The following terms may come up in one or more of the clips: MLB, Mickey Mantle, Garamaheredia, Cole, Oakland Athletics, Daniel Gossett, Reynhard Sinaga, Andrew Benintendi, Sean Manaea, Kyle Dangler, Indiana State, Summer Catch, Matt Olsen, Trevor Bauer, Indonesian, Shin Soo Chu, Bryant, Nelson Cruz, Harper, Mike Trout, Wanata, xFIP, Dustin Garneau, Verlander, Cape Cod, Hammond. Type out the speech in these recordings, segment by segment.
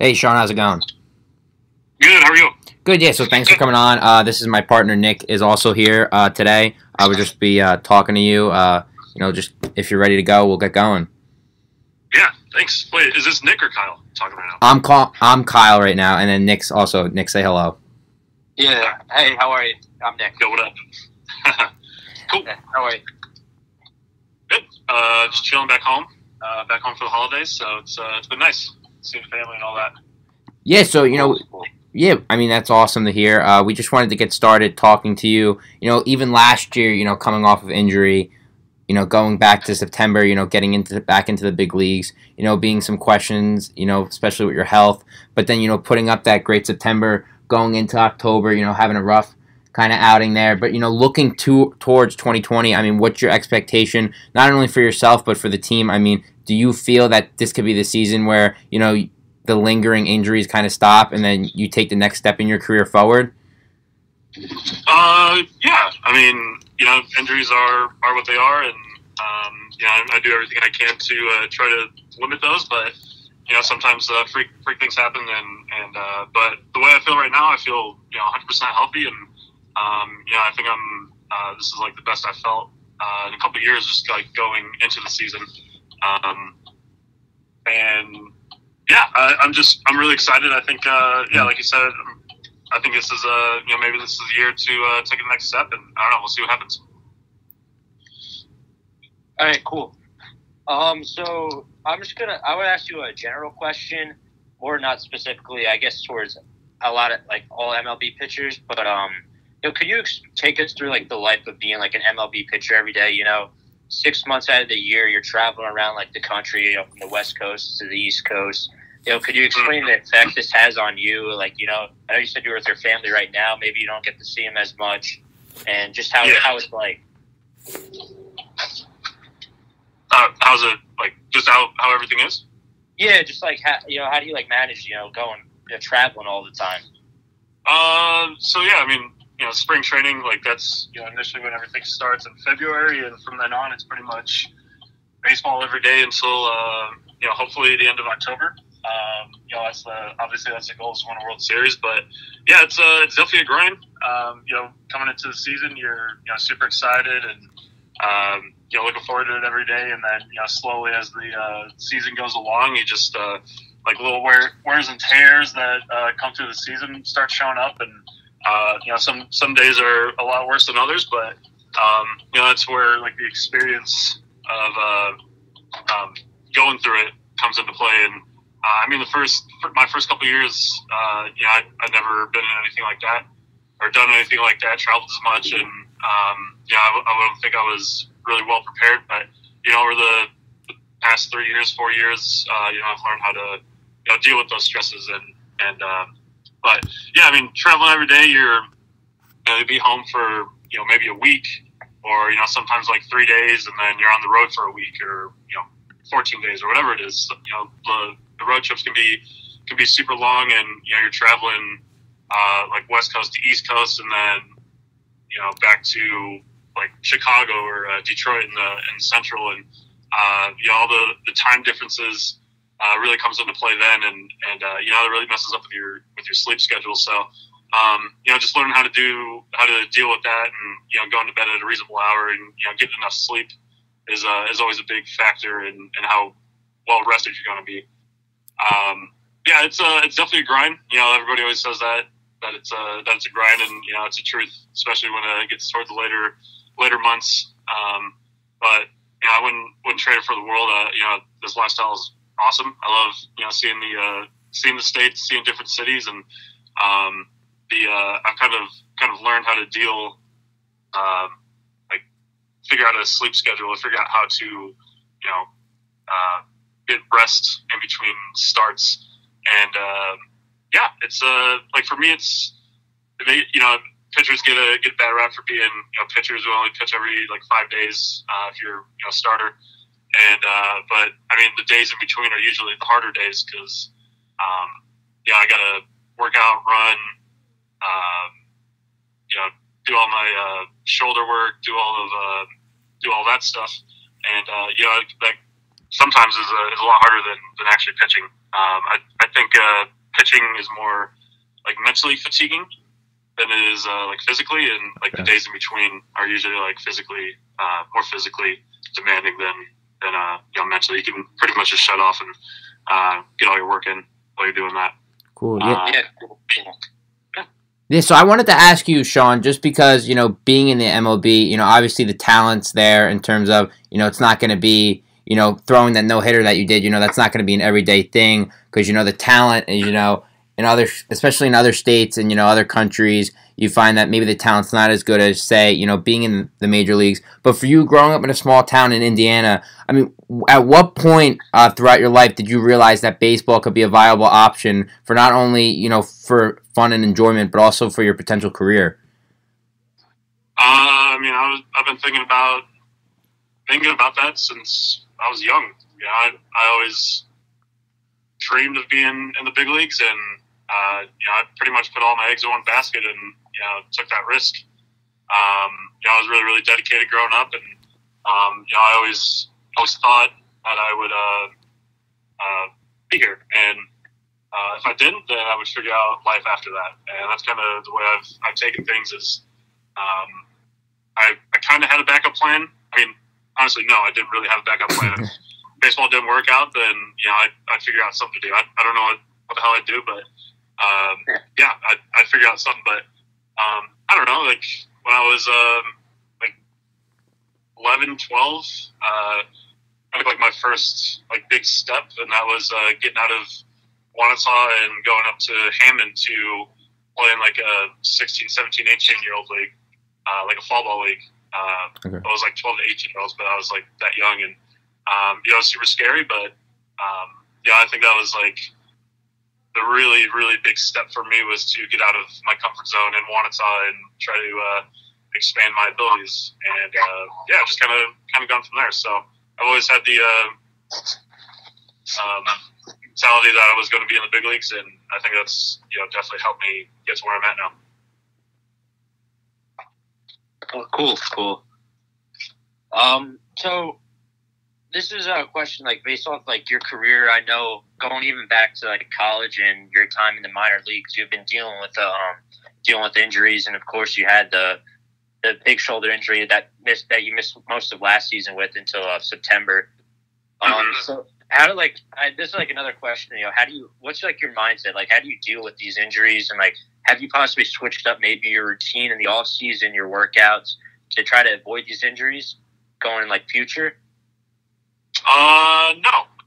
Hey, Sean, how's it going? Good, how are you? Good, yeah, so thanks for coming on. This is my partner, Nick, is also here today. I would just be talking to you. You know, just if you're ready to go, we'll get going. Yeah, thanks. Wait, is this Nick or Kyle talking right now? I'm Kyle right now, and then Nick's also. Nick, say hello. Yeah. Hey, how are you? I'm Nick. Yo, what up? Cool. How are you? Good. Just chilling back home. Back home for the holidays, so it's been nice seeing family and all that. Yeah, so, you know, yeah, I mean, that's awesome to hear. We just wanted to get started talking to you. You know, even last year, you know, coming off of injury, you know, going back to September, you know, getting back into the big leagues, you know, being some questions, you know, especially with your health. But then, you know, putting up that great September, going into October, you know, having a rough kind of outing there. But, you know, looking towards 2020, I mean, what's your expectation, not only for yourself, but for the team? I mean, do you feel that this could be the season where, you know, the lingering injuries kind of stop and then you take the next step in your career forward? Yeah, I mean, you know, injuries are what they are, and you know, I do everything I can to try to limit those, but you know, sometimes freak things happen, and but the way I feel right now, I feel, you know, 100% healthy, and you know, I think I'm this is like the best I felt in a couple of years, just like going into the season, and yeah, I'm really excited. I think, yeah, like you said, I think this is, you know, maybe this is the year to take the next step, and I don't know, we'll see what happens. All right, cool. So I would ask you a general question, or not specifically, I guess, towards a lot of, like, all MLB pitchers, but, you know, could you take us through, like, the life of being, like, an MLB pitcher every day? You know, 6 months out of the year, you're traveling around, like, the country, you know, from the West Coast to the East Coast. You know, could you explain the effect this has on you? Like, you know, I know you said you're with your family right now. Maybe you don't get to see them as much, and just how it's like. How's it like? Just how everything is. Yeah, just like how do you like manage, you know, going, you know, traveling all the time? So yeah, I mean, you know, spring training, like, that's, you know, initially when everything starts in February, and from then on, it's pretty much baseball every day until you know, hopefully the end of October. You know, obviously that's the goal, is to win a World Series, but yeah, it's definitely a grind. You know, coming into the season, you're, you know, super excited and, you know, looking forward to it every day. And then, you know, slowly as the season goes along, you just, like, little wears and tears that come through the season start showing up. And, you know, some days are a lot worse than others, but, you know, that's where, like, the experience of going through it comes into play. And, I mean, my first couple of years, you know, I'd never been in anything like that or done anything like that, traveled as much, and yeah, I don't think I was really well prepared. But you know, over the past 4 years, you know, I've learned how to, you know, deal with those stresses, and but yeah, I mean, traveling every day, you'll be home for, you know, maybe a week, or, you know, sometimes like 3 days, and then you're on the road for a week, or, you know, 14 days, or whatever it is. You know, the road trips can be super long, and, you know, you're traveling like West Coast to East Coast, and then, you know, back to like Chicago or Detroit in Central, and you know, all the time differences really comes into play then, and you know, it really messes up with your sleep schedule. So you know, just learning how to deal with that, and, you know, going to bed at a reasonable hour, and, you know, getting enough sleep is always a big factor in how well rested you're going to be. Yeah, it's definitely a grind. You know, everybody always says that it's a grind, and, you know, it's a truth, especially when it gets towards the later months. But you know, I wouldn't trade it for the world. You know, this lifestyle is awesome. I love, you know, seeing the states, seeing different cities, and I've kind of learned how to deal, like, figure out a sleep schedule, figure out how to, you know, get rest in between starts, and yeah, it's like, for me, it's, you know, pitchers get a bad rap for being, you know, pitchers who only pitch every like 5 days if you're, you know, a starter, and but I mean, the days in between are usually the harder days, because yeah, I gotta work out, run, you know, do all my shoulder work, do all that stuff, and you know, that sometimes is a lot harder than actually pitching. I think pitching is more like mentally fatiguing than it is like physically, and like the days in between are usually like physically more physically demanding than you know, mentally. You can pretty much just shut off and get all your work in while you're doing that. Cool. Yeah, so I wanted to ask you, Sean, just because, you know, being in the MLB, you know, obviously the talent's there in terms of, you know, it's not going to be, you know, throwing that no-hitter that you did, you know, that's not going to be an everyday thing because, you know, the talent, and you know, in other, especially in other states and, you know, other countries, you find that maybe the talent's not as good as, say, you know, being in the major leagues. But for you growing up in a small town in Indiana, I mean, at what point throughout your life did you realize that baseball could be a viable option for not only, you know, for fun and enjoyment, but also for your potential career? I mean, I've been thinking about that since I was young. Yeah, I always dreamed of being in the big leagues, and you know, I pretty much put all my eggs in one basket and, you know, took that risk. You know, I was really, really dedicated growing up, and, you know, I always thought that I would be here. And if I didn't, then I would figure out life after that. And that's kind of the way I've taken things is I kind of had a backup plan. I mean, honestly, no, I didn't really have a backup plan. If baseball didn't work out, then, you know, I'd figure out something to do. I don't know what the hell I'd do, but yeah, I'd figure out something. But I don't know, like when I was like 11, 12, I took like my first like big step, and that was getting out of Wanata and going up to Hammond to play in like a 16, 17, 18-year-old league, like a fall ball league. I was like 12 to 18-year-olds, but I was like that young, and you know, super scary. But yeah, I think that was like the really, really big step for me was to get out of my comfort zone in Wanata and try to expand my abilities. And yeah, just kind of gone from there. So I've always had the mentality that I was going to be in the big leagues, and I think that's, you know, definitely helped me get to where I'm at now. Oh, cool. So this is a question, like, based off, like, your career. I know going even back to, like, college and your time in the minor leagues, you've been dealing with injuries, and of course you had the big shoulder injury that you missed most of last season with until September. So how do, like, this is like another question, you know, what's like your mindset, like how do you deal with these injuries, and like have you possibly switched up maybe your routine in the off season, your workouts, to try to avoid these injuries going in, like, future? No. I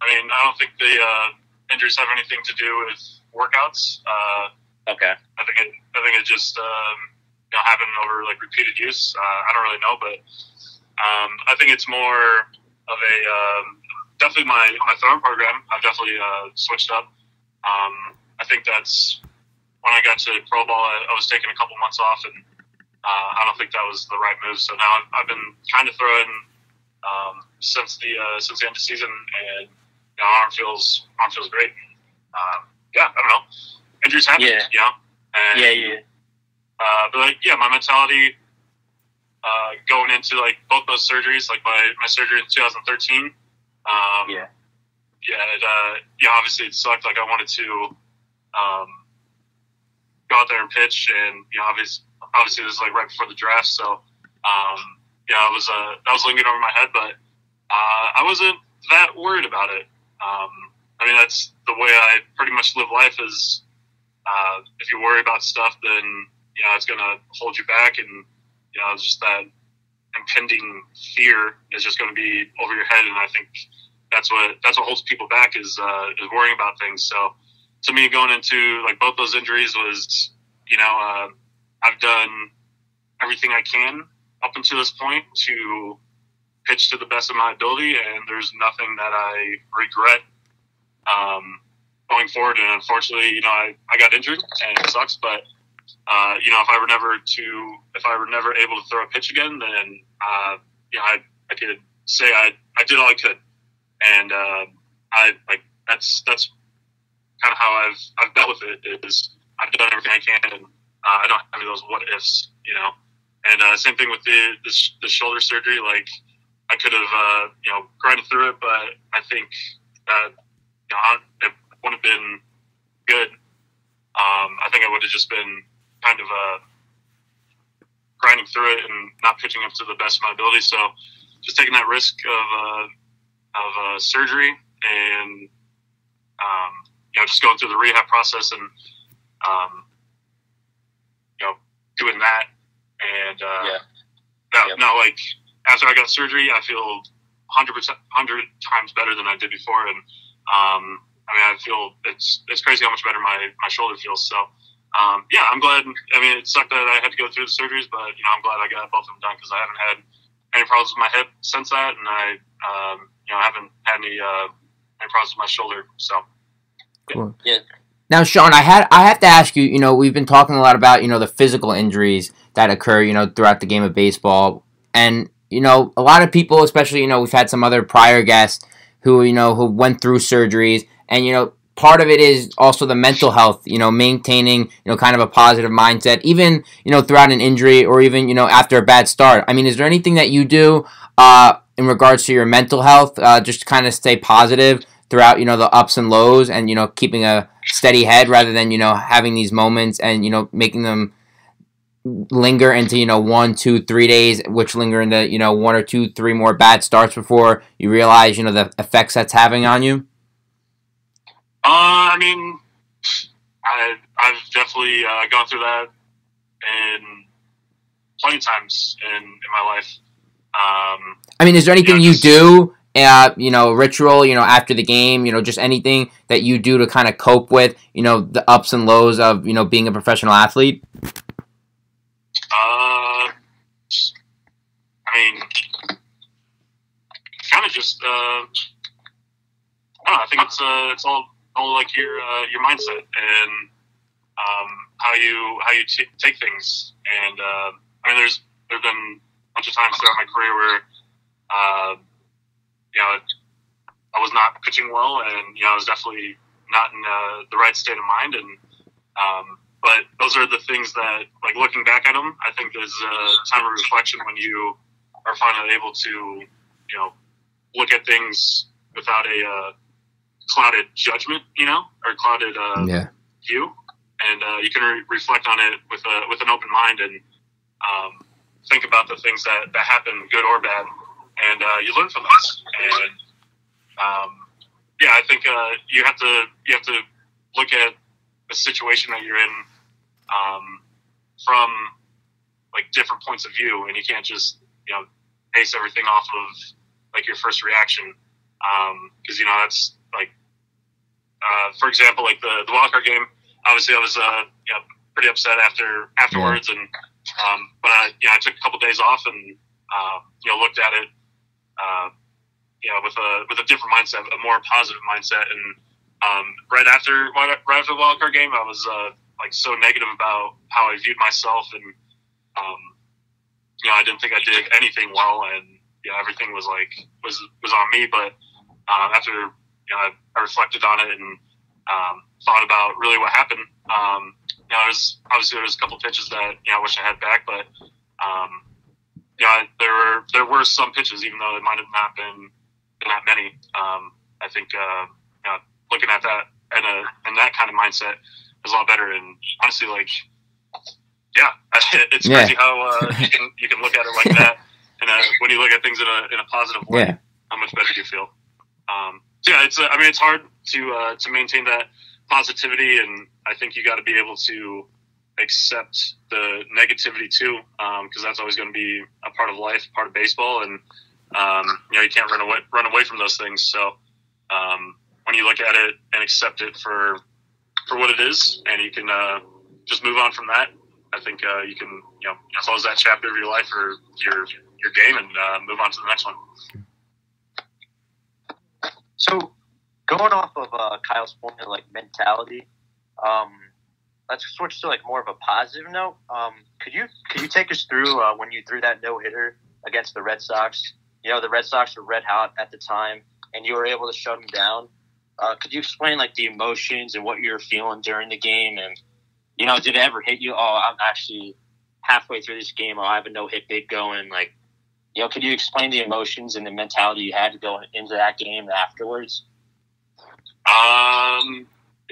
mean, I don't think the injuries have anything to do with workouts. Okay. I think it just you know, happened over like repeated use. I don't really know, but I think it's more of a definitely my throwing program. I've definitely switched up. I think that's when I got to pro ball. I was taking a couple months off, and I don't think that was the right move. So now I've been kind of throwing since the end of the season, and you know, arm feels great. Yeah, I don't know. Injuries happen, yeah. You know. And, yeah. But like, yeah, my mentality going into like both those surgeries, like my surgery in 2013. Yeah, obviously it sucked. Like I wanted to go out there and pitch, and you know, obviously it was like right before the draft, so. Yeah, I was lingering over my head, but I wasn't that worried about it. I mean, that's the way I pretty much live life is if you worry about stuff, then, you know, it's going to hold you back, and, you know, just that impending fear is just going to be over your head, and I think that's what holds people back is worrying about things. So to me, going into, like, both those injuries was, you know, I've done everything I can up until this point to pitch to the best of my ability, and there's nothing that I regret going forward. And unfortunately, you know, I got injured, and it sucks, but you know, if I were never able to throw a pitch again, then you know, I could say I did all I could, and I like that's kind of how I've dealt with it, is I've done everything I can, and I don't have any of those what ifs, you know. And same thing with the shoulder surgery. Like, I could have, you know, grinded through it, but I think that, you know, would have been good. I think I would have just been kind of grinding through it and not pitching up to the best of my ability. So just taking that risk of surgery and just going through the rehab process and doing that. And now, like, after I got surgery, I feel 100 times better than I did before. And I feel it's crazy how much better my shoulder feels. So I'm glad. I mean, it sucked that I had to go through the surgeries, but I'm glad I got both of them done because I haven't had any problems with my hip since that, and I haven't had any problems with my shoulder. So cool. Yeah. Now, Sean, I have to ask you. We've been talking a lot about the physical injuries that occur throughout the game of baseball, and a lot of people, especially we've had some other prior guests who who went through surgeries, and part of it is also the mental health, maintaining, kind of a positive mindset, even, throughout an injury or even, after a bad start. I mean, is there anything that you do in regards to your mental health, just to kind of stay positive throughout, the ups and lows and, keeping a steady head rather than, having these moments and, making them linger into, 1, 2, 3 days, which linger into, 1 or 2, 3 more bad starts before you realize, the effects that's having on you? I've definitely gone through that in plenty of times in my life. Is there anything you do, ritual, after the game, just anything that you do to kind of cope with, the ups and lows of, being a professional athlete? Kind of just, I think it's all like your mindset and how you take things. And there've been a bunch of times throughout my career where I was not pitching well, and I was definitely not in the right state of mind. And but those are the things that, like, looking back at them, I think there's a time of reflection when you are finally able to look at things without a clouded judgment, or clouded view, and you can reflect on it with an open mind and think about the things that happen, good or bad, and you learn from those. And I think you have to look at the situation that you're in from, like, different points of view, and you can't just base everything off of, like, your first reaction, because that's, like, for example, like the wild card game. Obviously, I was pretty upset afterwards, and but I took a couple days off and looked at it with a different mindset, a more positive mindset. And right after the wild card game, I was so negative about how I viewed myself, and I didn't think I did anything well, and everything was was on me. But after I reflected on it and thought about really what happened. There was a couple of pitches that I wish I had back, but there were some pitches, even though it might have not been that many. I think looking at that and that kind of mindset is a lot better. And honestly, it's crazy how you can look at it like that. And when you look at things in a positive way, how much better you feel. It's hard to maintain that positivity, and I think you got to be able to accept the negativity too, because that's always going to be a part of life, part of baseball, and you can't run away from those things. So when you look at it and accept it for what it is, and you can just move on from that, I think you can close that chapter of your life or your game and move on to the next one. So, going off of Kyle's point of, like, mentality, let's switch to, like, more of a positive note. Could you take us through when you threw that no-hitter against the Red Sox? The Red Sox were red hot at the time, and you were able to shut them down. Could you explain, like, the emotions and what you were feeling during the game? And, did it ever hit you? Oh, I'm actually halfway through this game. Oh, I have a no-hit big going, like. Could you explain the emotions and the mentality you had to go into that game afterwards? Yeah,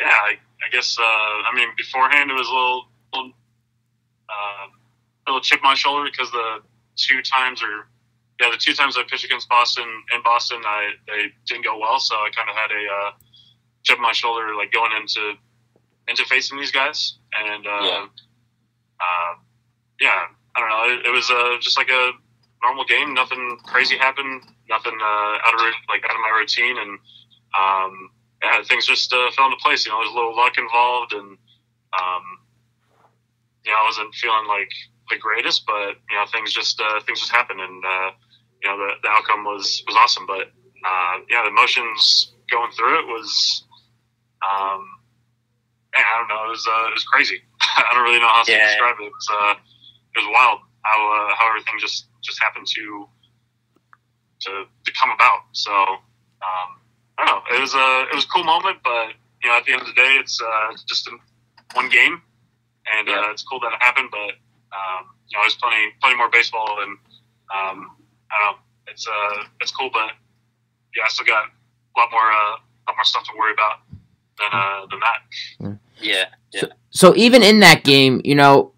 I guess. I mean, beforehand it was a little chip on my shoulder because the two times I pitched against Boston in Boston, they didn't go well, so I kind of had a chip on my shoulder like going into facing these guys, and yeah, I don't know. It was just like a normal game. Nothing crazy happened. Nothing out of my routine, and yeah, things just fell into place. You know, there's a little luck involved, and you know, I wasn't feeling like the greatest, but you know, things just happened, and you know, the outcome was awesome. But yeah, the emotions going through it was, yeah, I don't know, it was crazy. I don't really know how to describe it. It was wild how everything just happened to come about. So I don't know. It was a cool moment, but you know, at the end of the day, it's just one game, and it's cool that it happened. But you know, there's plenty more baseball, and I don't know. It's cool, but yeah, I still got a lot more stuff to worry about than that. Yeah. Yeah. So even in that game, you know,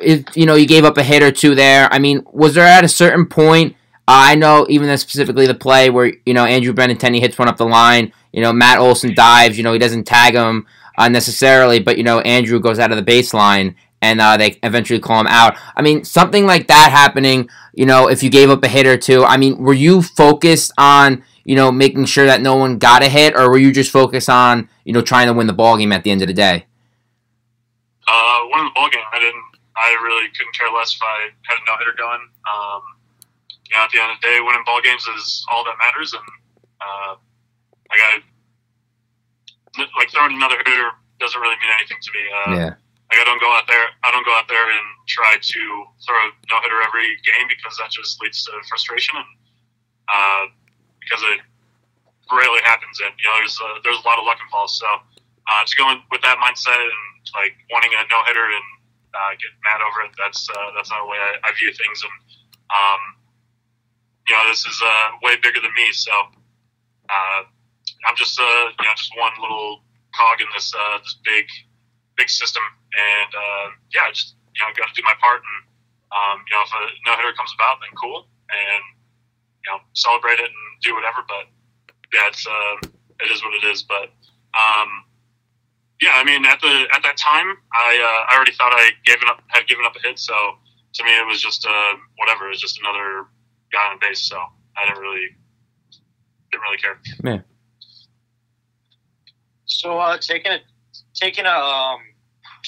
if you know you gave up a hit or two there. I mean, was there at a certain point? I know even specifically the play where, you know, Andrew Benintendi hits one up the line. You know, Matt Olsen dives. You know, he doesn't tag him necessarily, but, you know, Andrew goes out of the baseline, and they eventually call him out. I mean, something like that happening, you know, if you gave up a hit or two. I mean, were you focused on, you know, making sure that no one got a hit, or were you just focused on, you know, trying to win the ballgame at the end of the day? Winning the ballgame, I really couldn't care less if I had a no-hitter going. You know, at the end of the day, winning ball games is all that matters, and like throwing another hitter doesn't really mean anything to me. Like I don't go out there and try to throw a no-hitter every game because that just leads to frustration, and because it rarely happens, and you know, there's a lot of luck involved. So to go in with that mindset and like wanting a no-hitter and get mad over it, that's not the way I view things, and you know, this is way bigger than me, so I'm just you know, just one little cog in this this big system, and yeah, just you know, got to do my part, and you know, if a no hitter comes about, then cool, and you know, celebrate it and do whatever. But yeah, it is what it is. But yeah, I mean, at that time, I already thought I had given up a hit, so to me, it was just whatever. It was just another guy on base, so I didn't really care. Man. So taking a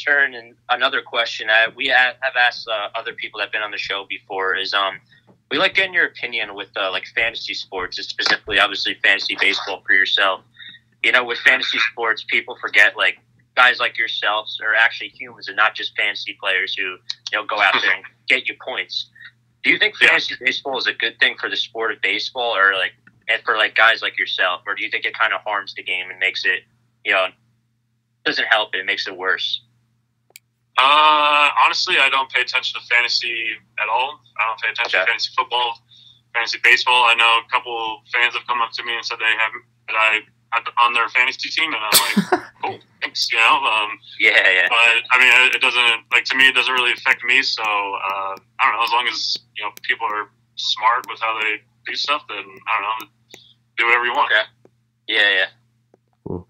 turn, and another question we have asked other people that have been on the show before is we like getting your opinion with like fantasy sports, specifically obviously fantasy baseball for yourself. You know, with fantasy sports, people forget like guys like yourselves are actually humans and not just fantasy players who, you know, go out there and get you points. Do you think fantasy baseball is a good thing for the sport of baseball, or like, and for like guys like yourself, or do you think it kind of harms the game and makes it, you know, doesn't help it, makes it worse? Honestly, I don't pay attention to fantasy at all. I don't pay attention to fantasy football, fantasy baseball. I know a couple fans have come up to me and said they haven't, that I'm on their fantasy team, and I'm like, cool, thanks, you know. But I mean, it doesn't, like, to me, it doesn't really affect me. So I don't know. As long as you know people are smart with how they do stuff, then I don't know, do whatever you want. Yeah. Cool.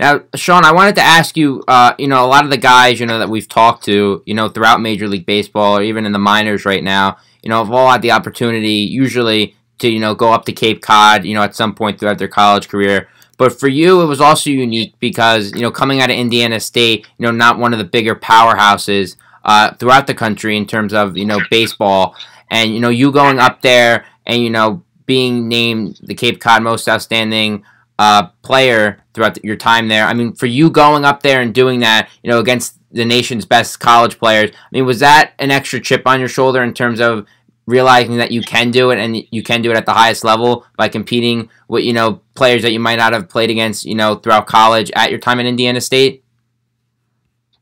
Now, Sean, I wanted to ask you. You know, a lot of the guys, you know, that we've talked to, you know, throughout Major League Baseball or even in the minors right now, you know, have all had the opportunity usually to, you know, go up to Cape Cod, you know, at some point throughout their college career. But for you, it was also unique because, you know, coming out of Indiana State, you know, not one of the bigger powerhouses throughout the country in terms of, you know, baseball. And, you know, you going up there and, you know, being named the Cape Cod Most Outstanding Player throughout your time there. I mean, for you going up there and doing that, you know, against the nation's best college players, I mean, was that an extra chip on your shoulder in terms of realizing that you can do it, and you can do it at the highest level by competing with, you know, players that you might not have played against, you know, throughout college at your time at Indiana State?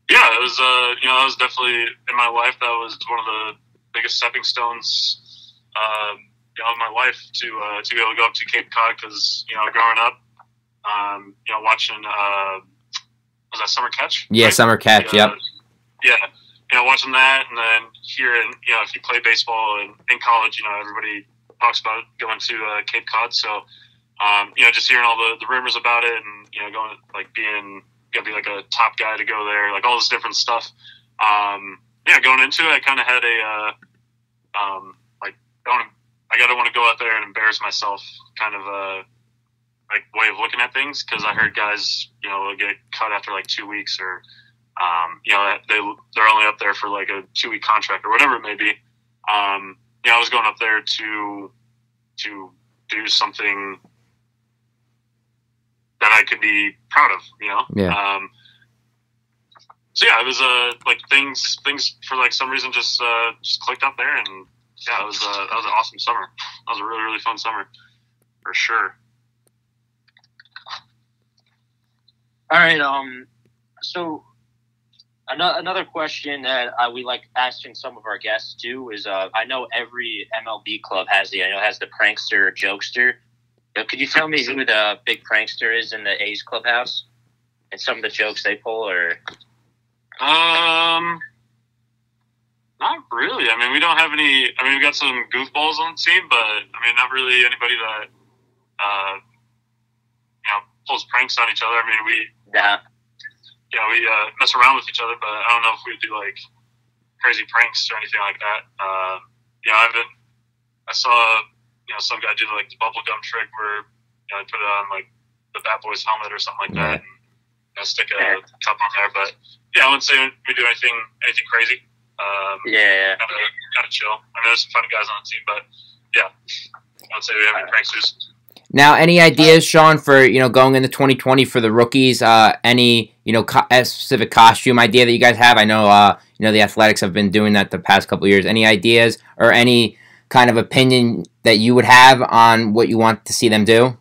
Yeah, it was, you know, that was definitely, in my life, that was one of the biggest stepping stones, you know, in my life to be able to go up to Cape Cod because, you know, growing up, watching was that Summer Catch? Yeah, right? Summer Catch. Yep. Yeah. Watching that, and then here, if you play baseball in college, everybody talks about going to Cape Cod. So, just hearing all the rumors about it, and going gonna be like a top guy to go there, like all this different stuff. Going into it, I kind of had a I gotta want to go out there and embarrass myself, kind of way of looking at things, because I heard guys, get cut after like 2 weeks or. They're only up there for like a 2-week contract or whatever it may be. I was going up there to do something that I could be proud of, Yeah. It was things for like some reason just clicked up there, and yeah, that was an awesome summer. That was a really, really fun summer for sure. All right. So. Another question that we like asking some of our guests too is I know every MLB club has the prankster or jokester. Could you tell me who the big prankster is in the A's clubhouse and some of the jokes they pull? Or not really. I mean, we don't have any. I mean, we got some goofballs on the team, but not really anybody that pulls pranks on each other. We mess around with each other, but I don't know if we do like crazy pranks or anything like that. I saw some guy do like the bubble gum trick where I put it on like the Bat Boys helmet or something like that, and stick a cup on there. But yeah, I wouldn't say we do anything crazy. Kind of chill. There's some funny guys on the team, but yeah, I wouldn't say we have any pranksters. Now, any ideas, Sean, for going into 2020 for the rookies? Any specific costume idea that you guys have? I know the Athletics have been doing that the past couple of years. Any ideas or any kind of opinion that you would have on what you want to see them do?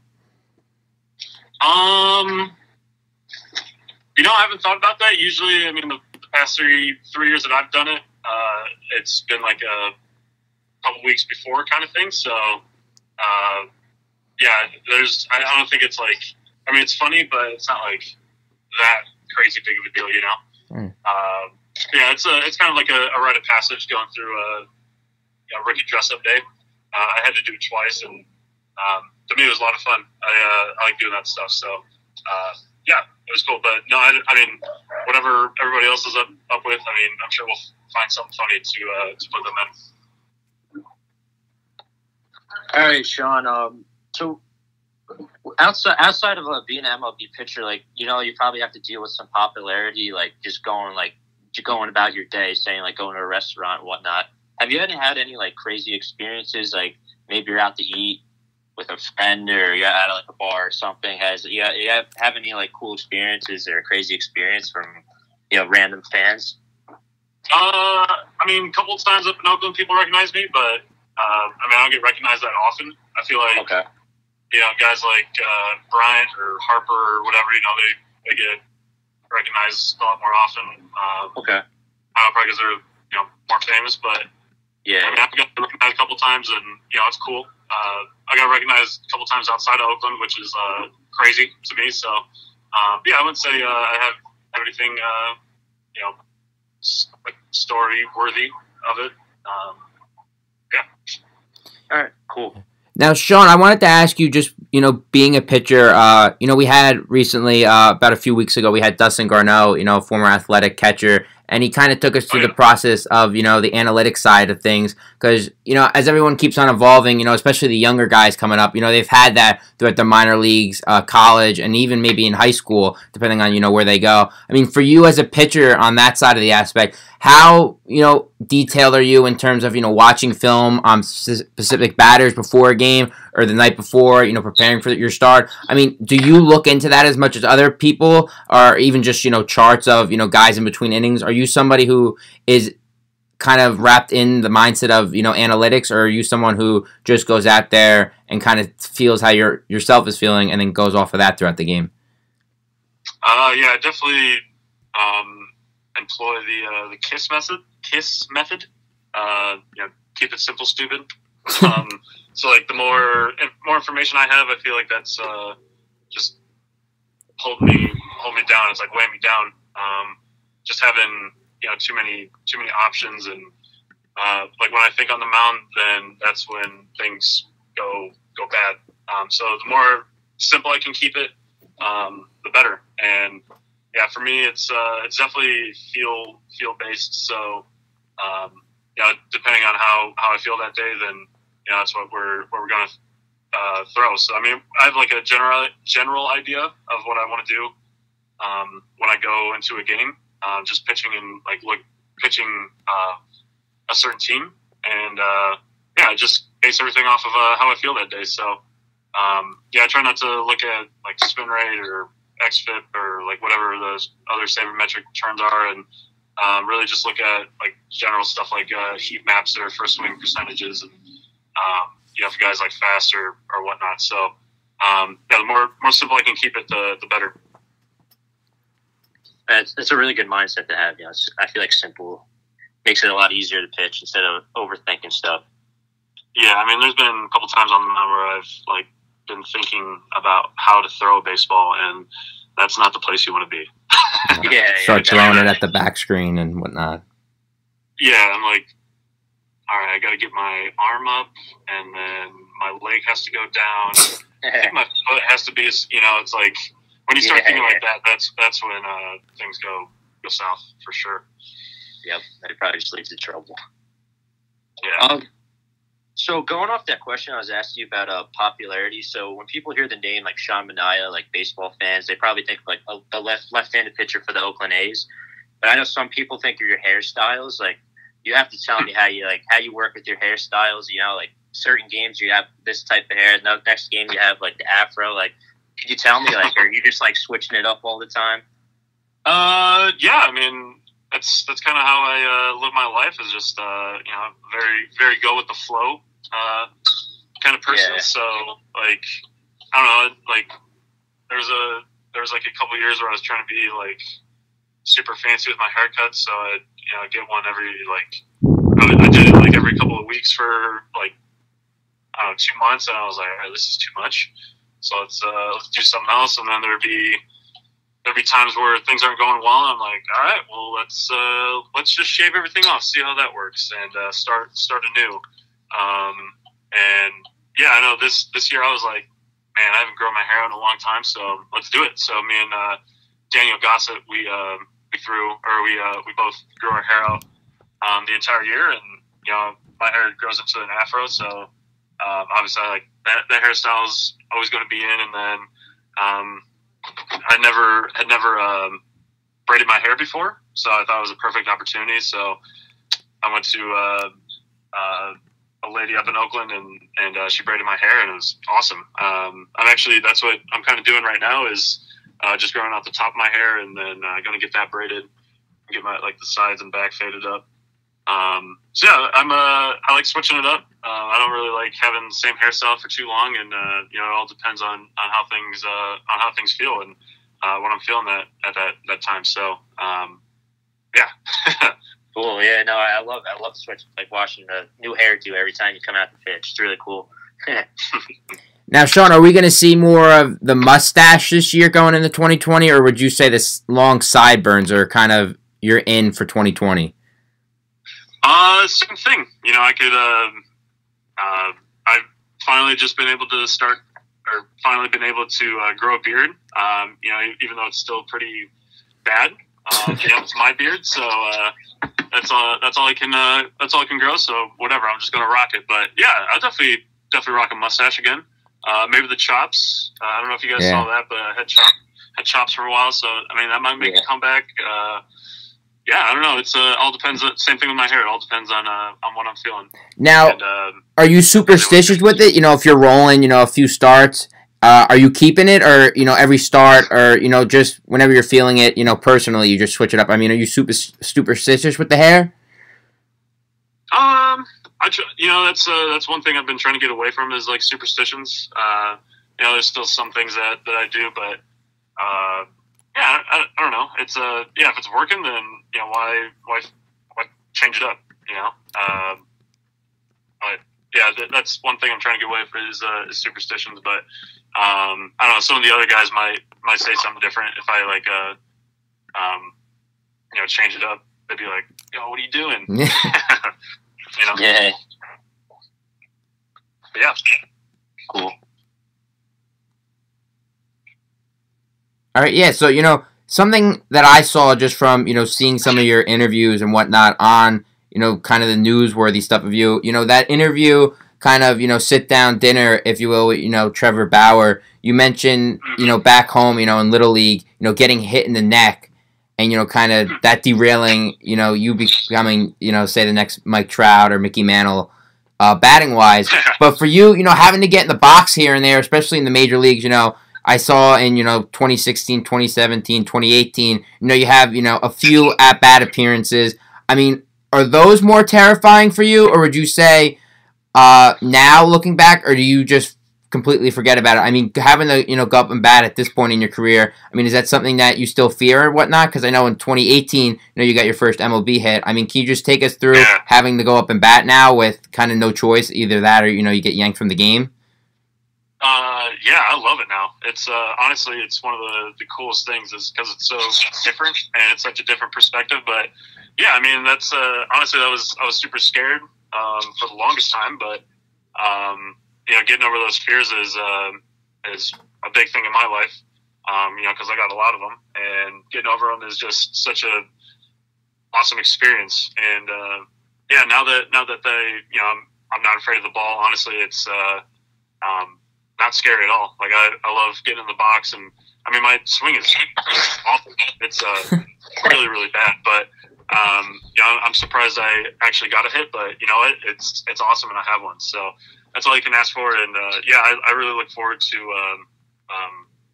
I haven't thought about that. Usually, the past three years that I've done it, it's been like a couple weeks before kind of thing. So. I don't think it's like, it's funny, but it's not like that crazy big of a deal, it's kind of like a rite of passage going through a rookie dress-up day. I had to do it twice, and to me it was a lot of fun. I like doing that stuff, so it was cool. But no, whatever everybody else is up with, I'm sure we'll find something funny to put them in. All right, Sean, so outside of being an MLB pitcher, you probably have to deal with some popularity, just going about your day, saying going to a restaurant and whatnot. Have you had any crazy experiences? Maybe you're out to eat with a friend, or you're at a bar or something. Have any cool experiences or crazy experience from random fans? A couple of times up in Oakland, people recognize me, but. I don't get recognized that often. I feel like, guys like Bryant or Harper or whatever, they get recognized a lot more often. I don't know, probably because they're, more famous, but I've got recognized a couple times, and, it's cool. I got recognized a couple times outside of Oakland, which is crazy to me. So, I wouldn't say I have anything, story worthy of it. All right, cool. Now, Sean, I wanted to ask you, just, being a pitcher, we had recently, about a few weeks ago, we had Dustin Garneau, former Athletic catcher, and he kind of took us through the process of, the analytics side of things, because, as everyone keeps on evolving, especially the younger guys coming up, they've had that throughout the minor leagues, college, and even maybe in high school, depending on, where they go. For you as a pitcher on that side of the aspect, how, detailed are you in terms of, watching film on specific batters before a game or the night before, preparing for your start? Do you look into that as much as other people, or even just, charts of, guys in between innings? Are you somebody who is kind of wrapped in the mindset of, analytics, or are you someone who just goes out there and kind of feels how yourself is feeling and then goes off of that throughout the game? Definitely. Employ the KISS method. Keep it simple, stupid. So the more information I have, I feel like that's just hold me down. It's like weighing me down. Just having, you know, too many options, and like when I think on the mound, then that's when things go bad. So the more simple I can keep it, the better. And yeah, for me, it's definitely feel based. So yeah, depending on how I feel that day, then you know that's what we're gonna throw. So I mean, I have like a general idea of what I want to do when I go into a game. Just pitching and like pitching a certain team, and yeah, I just base everything off of how I feel that day. So yeah, I try not to look at like spin rate or xFIP or like whatever those other sabermetric terms are, and really just look at like general stuff like heat maps or first swing percentages, and you know, for guys like fast or whatnot. So yeah, the more simple I can keep it, the better. It's a really good mindset to have. You know, I feel like simple makes it a lot easier to pitch instead of overthinking stuff. Yeah, I mean, there's been a couple times on the mound where I've like been thinking about how to throw a baseball, and that's not the place you want to be. Yeah, start throwing it at the back screen and whatnot. Yeah, I'm like, all right, I got to get my arm up, and then my leg has to go down. I think my foot has to be, you know, it's like. When you start thinking like that, that's when things go south for sure. Yep, that probably just leads to trouble. Yeah. So going off that question I was asking you about popularity, so when people hear the name like Sean Manaea, like baseball fans, they probably think like the left-handed pitcher for the Oakland A's. But I know some people think of your hairstyles. Like, you have to tell me how you work with your hairstyles. You know, like certain games you have this type of hair, and the next game you have like the afro, like. Could you tell me, like, are you just like switching it up all the time? Yeah. I mean, that's kind of how I live my life. Is just you know, very, very go with the flow kind of person. Yeah. So like, I don't know. Like, there was like a couple years where I was trying to be like super fancy with my haircuts. So I, you know, get one every like I did it like every couple of weeks for like I don't know 2 months, and I was like, all right, this is too much. So let's do something else, and then there'd be times where things aren't going well, and I'm like, all right, well let's just shave everything off, see how that works, and start anew. And yeah, I know this year I was like, man, I haven't grown my hair in a long time, so let's do it. So me and Daniel Gossett, we both grew our hair out the entire year, and you know my hair grows into an afro, so. Obviously, I like that hairstyle's always going to be in, and then I had never braided my hair before, so I thought it was a perfect opportunity. So I went to a lady up in Oakland, and she braided my hair, and it was awesome. That's what I'm kind of doing right now is just growing out the top of my hair, and then I'm going to get that braided, get my like the sides and back faded up. So yeah, I like switching it up. I don't really like having the same hairstyle for too long, and you know, it all depends on how things feel and what I'm feeling at that time. So yeah. Cool. Yeah. No, I love switching, like watching a new hairdo every time you come out to pitch. It's really cool. Now, Sean, are we going to see more of the mustache this year going into 2020, or would you say the long sideburns are kind of you're in for 2020? Same thing. You know, I could, I've finally just been able to grow a beard. You know, even though it's still pretty bad, you know, it's my beard. So, that's all I can grow. So whatever, I'm just going to rock it. But yeah, I'll definitely rock a mustache again. Maybe the chops. I don't know if you guys saw that, but I had chops for a while. So, I mean, that might make a comeback. Yeah, I don't know. It's all depends. Same thing with my hair. It all depends on what I'm feeling. Now, and, are you superstitious with it? You know, if you're rolling, you know, a few starts, are you keeping it, or you know, every start, or you know, just whenever you're feeling it, you know, personally, you just switch it up. I mean, are you superstitious with the hair? You know, that's one thing I've been trying to get away from is like superstitions. You know, there's still some things that I do, but. Yeah, I don't know. It's yeah, if it's working, then you know why change it up? You know, but yeah, that's one thing I'm trying to get away from is superstitions. But I don't know, some of the other guys might say something different if I like change it up. They'd be like, "Yo, what are you doing?" You know. Yeah. But yeah. Cool. All right. Yeah. So something that I saw just from seeing some of your interviews and whatnot on kind of the newsworthy stuff of you. That interview, kind of sit down dinner, if you will. Trevor Bauer. You mentioned back home, in Little League, getting hit in the neck. And, kind of that derailing, you becoming, say the next Mike Trout or Mickey Mantle batting-wise. But for you, having to get in the box here and there, especially in the major leagues, I saw in, 2016, 2017, 2018, you have, a few at-bat appearances. I mean, are those more terrifying for you? Or would you say now looking back, or do you just completely forget about it? I mean, having to go up and bat at this point in your career, I mean, is that something that you still fear or whatnot? Because I know in 2018, you got your first MLB hit. I mean, can you just take us through having to go up and bat now with kind of no choice, either that or you get yanked from the game? Yeah, I love it now. It's honestly, it's one of the coolest things, is because it's so different and it's such a different perspective. But yeah, I mean, that's honestly, I was super scared for the longest time, but getting over those fears is a big thing in my life, because I got a lot of them, and getting over them is just such a awesome experience. And yeah, now that they, I'm not afraid of the ball. Honestly, it's not scary at all. Like I love getting in the box, and I mean my swing is awful. It's really, really bad, but I'm surprised I actually got a hit. But it's awesome, and I have one, so. That's all you can ask for, and yeah, I really look forward to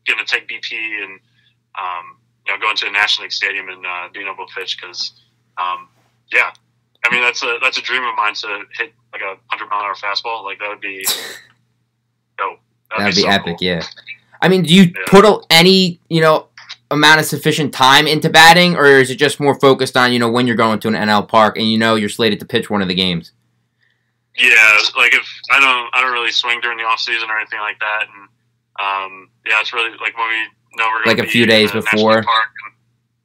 getting to take BP and going to a National League stadium and being able to pitch, because yeah, I mean that's a dream of mine, to hit like 100-mile-an-hour fastball. Like that would be dope. That'd be so epic, cool. Yeah. I mean, do you put any amount of sufficient time into batting, or is it just more focused on when you're going to an NL park and you're slated to pitch one of the games? Yeah, like if I don't really swing during the off season or anything like that, and yeah, it's really like when we know we're going to be a few days before. Park, and,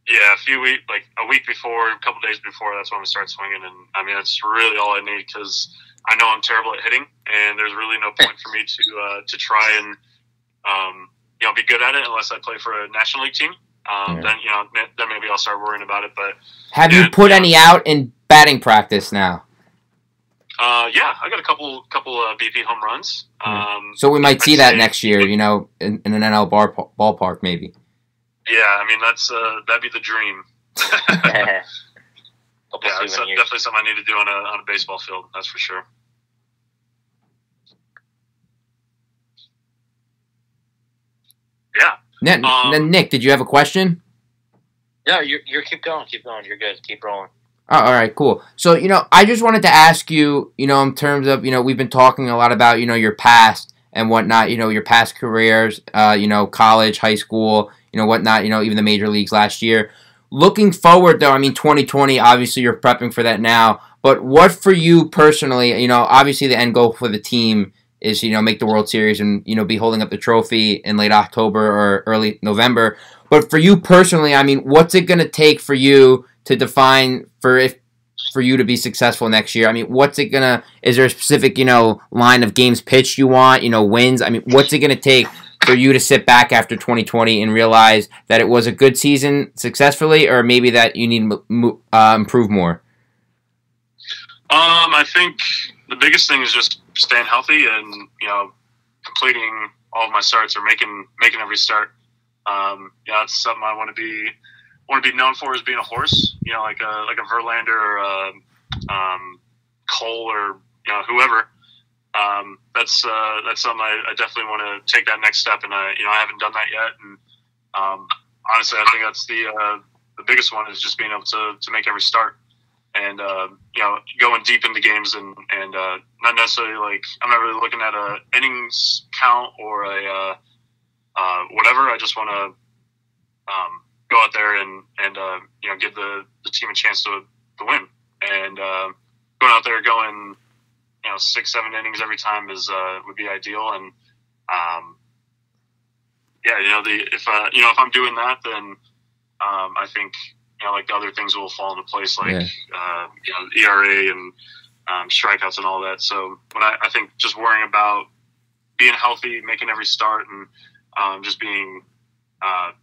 yeah, a week before, a couple days before. That's when we start swinging, and I mean that's really all I need, because I know I'm terrible at hitting, and there's really no point for me to try and be good at it unless I play for a National League team. Then then maybe I'll start worrying about it. But have you put any out in batting practice now? Yeah, I got a couple BP home runs. So we might see that next year, in an NL ballpark maybe. Yeah, I mean that'd be the dream. Yeah, it's definitely something I need to do on a baseball field. That's for sure. Yeah. Then Nick, did you have a question? No, you're keep going. You're good. Keep rolling. Oh, all right, cool. So, I just wanted to ask you, in terms of, we've been talking a lot about, your past and whatnot, your past careers, college, high school, whatnot, even the major leagues last year. Looking forward, though, I mean, 2020, obviously you're prepping for that now, but what for you personally, obviously the end goal for the team is, make the World Series and, be holding up the trophy in late October or early November. But for you personally, I mean, what's it going to take for you to define for you to be successful next year? I mean, is there a specific, line of games pitched you want, wins? I mean, what's it going to take for you to sit back after 2020 and realize that it was a good season successfully, or maybe that you need to improve more? I think the biggest thing is just staying healthy and, completing all of my starts, or making every start. That's something I want to be known for, is being a horse, like a Verlander or Cole or whoever. That's something I definitely want to take that next step, and I haven't done that yet. And honestly, I think that's the biggest one, is just being able to make every start, and going deep into games, and not necessarily, like, I'm not really looking at a innings count or a whatever. I just want to go out there and give the team a chance to win, and going out there going you know, 6-7 innings every time is would be ideal. And yeah, you know, if I'm doing that, then I think, you know, like, other things will fall into place, like you know, ERA and strikeouts and all that. So when I think just worrying about being healthy, making every start, and just being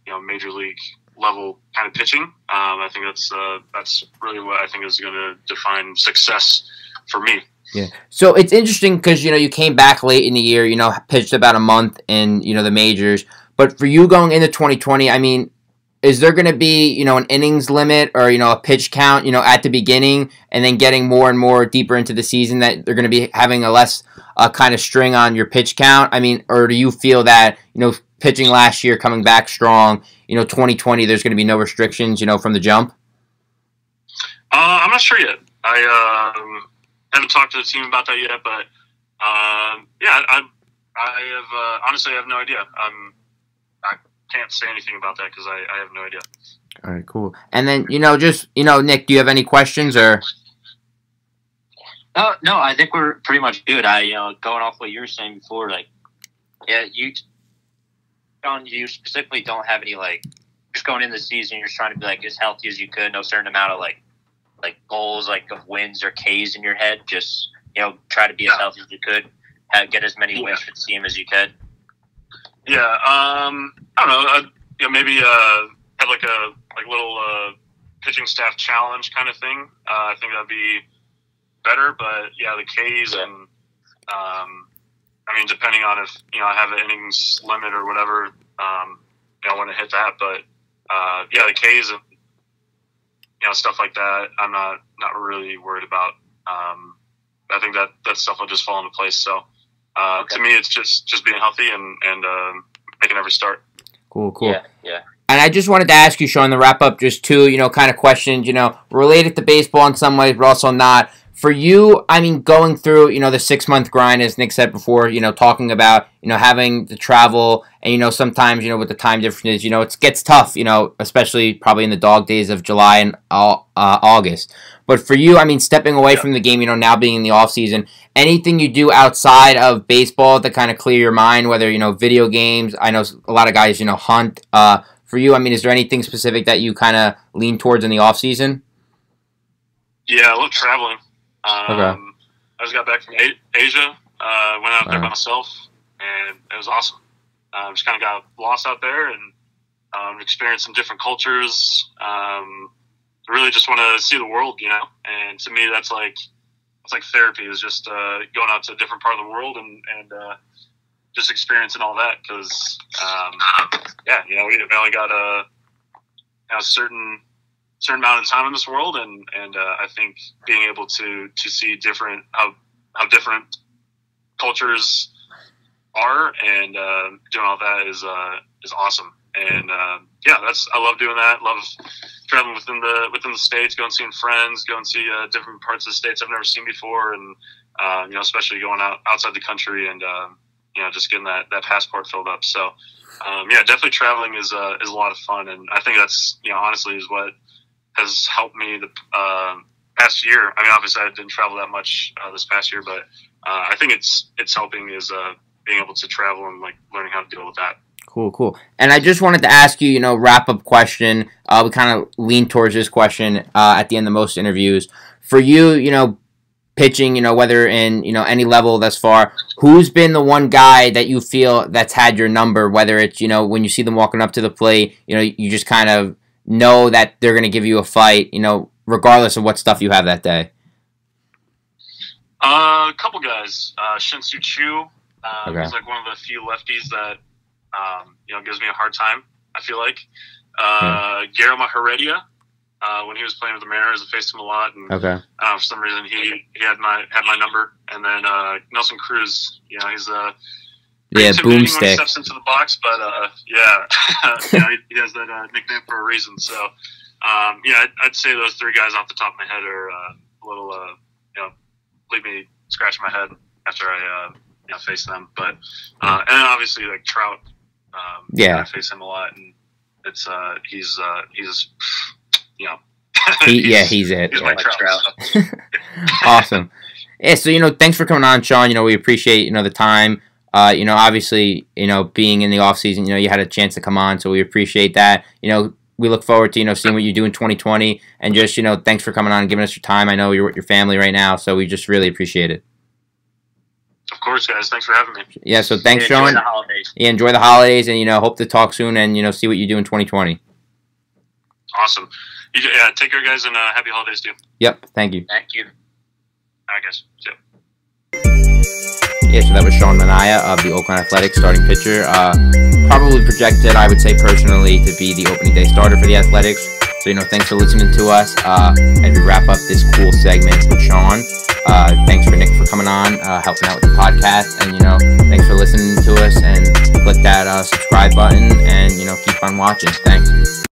you know, major league level kind of pitching, I think that's really what I think is going to define success for me. Yeah. So it's interesting because, you know, you came back late in the year, you know, pitched about a month in, you know, the majors. But for you going into 2020, I mean, is there going to be, you know, an innings limit or, you know, a pitch count, you know, at the beginning, and then getting more and more deeper into the season that they're going to be having a less kind of string on your pitch count? I mean, or do you feel that, you know, pitching last year, coming back strong, you know, 2020, there's going to be no restrictions, you know, from the jump? I'm not sure yet. I haven't talked to the team about that yet, but yeah, I have honestly, I have no idea. Can't say anything about that because I have no idea. All right, cool. And then, you know, just, you know, Nick, do you have any questions or? Oh, no, I think we're pretty much good. You know, going off what you were saying before, like, yeah, you specifically don't have any, like, just going into the season, you're just trying to be, like, as healthy as you could, no certain amount of, like goals, like, of wins or Ks in your head. Just, you know, try to be as healthy as you could, get as many wins for the team as you could. Yeah, I don't know. You know, maybe have like a little pitching staff challenge kind of thing. I think that'd be better. But yeah, the Ks and I mean, depending on if, you know, I have an innings limit or whatever, you know, I want to hit that. But yeah, the Ks and, you know, stuff like that, I'm not really worried about. I think that stuff will just fall into place. So. To me, it's just being healthy and making every start. Cool. Yeah. And I just wanted to ask you, Sean, to wrap up, just two, you know, kind of questions, you know, related to baseball in some ways, but also not. For you, I mean, going through, you know, the 6-month grind, as Nick said before, you know, talking about, you know, having to travel and, you know, sometimes, you know, with the time differences, you know, it gets tough, you know, especially probably in the dog days of July and August. But for you, I mean, stepping away from the game, you know, now being in the offseason, anything you do outside of baseball to kind of clear your mind, whether, you know, video games, I know a lot of guys, you know, hunt. For you, I mean, is there anything specific that you kind of lean towards in the offseason? Yeah, I love traveling. I just got back from Asia, went out there by myself, and it was awesome. Just kind of got lost out there and experienced some different cultures. Really just want to see the world, you know, and to me that's like, it's like therapy, is just going out to a different part of the world and just experiencing all that, because, yeah, you know, we only got a certain amount of time in this world, and I think being able to see how different cultures are, and doing all that is awesome. And yeah, I love doing that. Love traveling within the states, going and seeing friends, going and see different parts of the states I've never seen before, and you know, especially going outside the country, and you know, just getting that passport filled up. So yeah, definitely traveling is a lot of fun, and I think that's, you know, honestly is what has helped me the past year. I mean, obviously I didn't travel that much this past year, but I think it's helping is being able to travel and like learning how to deal with that. Cool. And I just wanted to ask you, you know, wrap-up question. We kind of lean towards this question at the end of most interviews. For you, you know, pitching, you know, whether in, you know, any level thus far, who's been the one guy that you feel that's had your number, whether it's, you know, when you see them walking up to the plate, you know, you just kind of know that they're going to give you a fight, you know, regardless of what stuff you have that day? A couple guys. Shin Soo Chu. He's like one of the few lefties that, you know, gives me a hard time, I feel like. Garamaheredia, when he was playing with the Mariners, I faced him a lot. And, for some reason, he had my number. And then Nelson Cruz, you know, he's a... Yeah, boomstick. He steps into the box, but yeah, you know, he has that nickname for a reason. So, yeah, I'd say those three guys off the top of my head are a little, you know, leave me scratching my head after I you know, face them. But and then obviously like Trout, I face him a lot, and it's he's you know, he's it. He's like Trout. Awesome. Yeah, so, thanks for coming on, Sean. We appreciate, the time. Obviously, being in the offseason, you had a chance to come on, so we appreciate that. We look forward to, seeing what you do in 2020. And just, thanks for coming on and giving us your time. I know you're with your family right now, so we just really appreciate it. Of course, guys. Thanks for having me. Yeah, so thanks, Sean. Enjoy the holidays. Yeah, enjoy the holidays, and, hope to talk soon and, see what you do in 2020. Awesome. Yeah, take care, guys, and happy holidays, too. Yep, thank you. Thank you. All right, guys. See you. Yeah, so that was Sean Manaea of the Oakland Athletics, starting pitcher. Probably projected, I would say personally, to be the opening day starter for the Athletics. So, thanks for listening to us. As we wrap up this cool segment with Sean, thanks for Nick for coming on, helping out with the podcast. And, thanks for listening to us. And click that subscribe button and, keep on watching. Thanks.